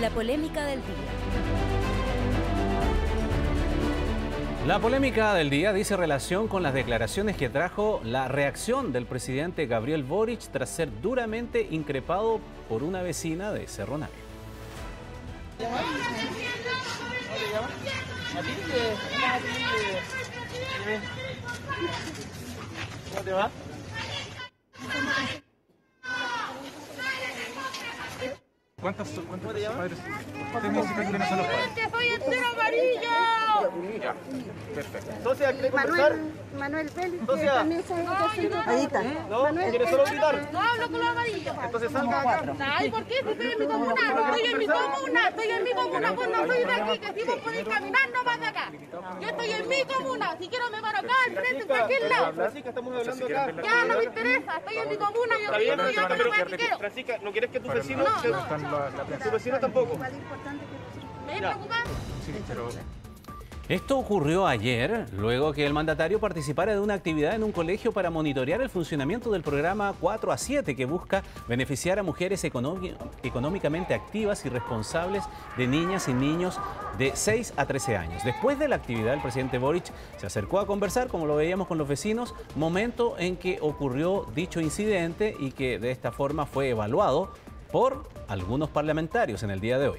La polémica del día. La polémica del día dice relación con las declaraciones que trajo la reacción del presidente Gabriel Boric tras ser duramente increpado por una vecina de Cerro Navia. ¿Cómo te va? ¿Cuántos padres? ¿Cuántos son los padres? ¡Te soy entero amarillo! Ya, perfecto. Socia, ¿quieres conversar? Manuel Pérez. Socia. Adita. ¿No? ¿Quieres solo gritar? No, hablo con los amarillos. Entonces salga acá. Ay, ¿por qué? Si estoy en mi comuna. Estoy en mi comuna. Pues no soy de aquí, que si vos podés caminar, no vas de acá. Yo estoy en mi comuna. Si quiero me paro acá, al frente, en cualquier lado. Francisca, estamos hablando acá. Ya, no me interesa. Estoy en mi comuna. Francisca, ¿no quieres que tus vecinos... ¿Tu vecino tampoco? Esto ocurrió ayer, luego que el mandatario participara de una actividad en un colegio para monitorear el funcionamiento del programa 4 a 7, que busca beneficiar a mujeres económicamente activas y responsables de niñas y niños de 6 a 13 años. Después de la actividad, el presidente Boric se acercó a conversar, como lo veíamos, con los vecinos, momento en que ocurrió dicho incidente y que de esta forma fue evaluado por algunos parlamentarios en el día de hoy.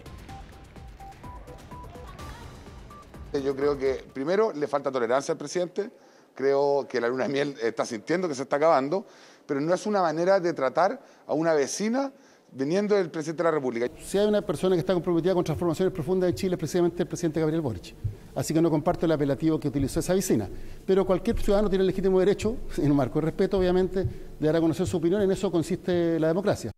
Yo creo que, primero, le falta tolerancia al presidente. Creo que la luna de miel está sintiendo que se está acabando, pero no es una manera de tratar a una vecina viniendo del presidente de la República. Si hay una persona que está comprometida con transformaciones profundas de Chile, es precisamente el presidente Gabriel Boric. Así que no comparto el apelativo que utilizó esa vecina. Pero cualquier ciudadano tiene el legítimo derecho, en un marco de respeto, obviamente, de dar a conocer su opinión. En eso consiste la democracia.